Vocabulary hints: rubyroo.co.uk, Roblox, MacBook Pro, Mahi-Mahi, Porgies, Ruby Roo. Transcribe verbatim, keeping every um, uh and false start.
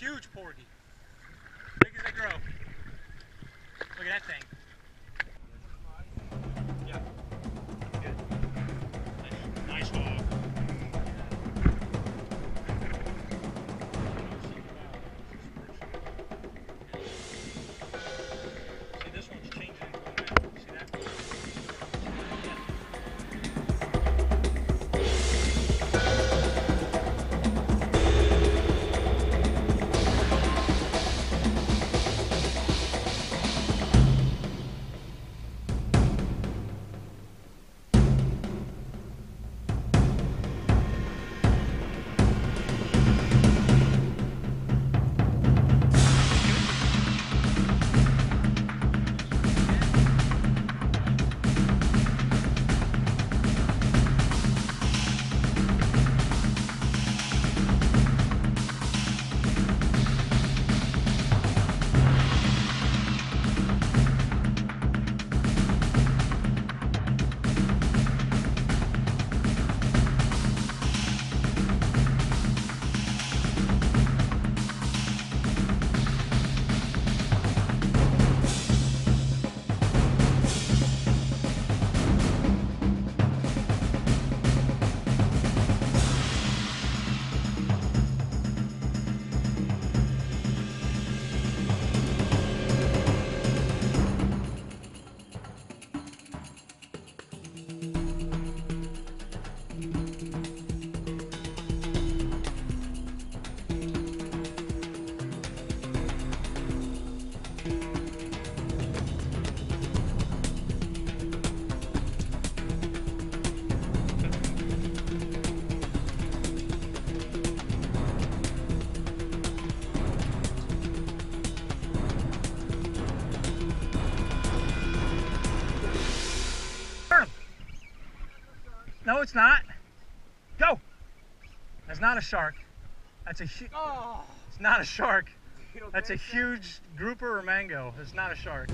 Huge porgy. Big as they grow. Look at that thing. No, it's not. Go. That's not a shark. That's a huge. Oh. It's not a shark. That's a huge grouper or mango. It's not a shark.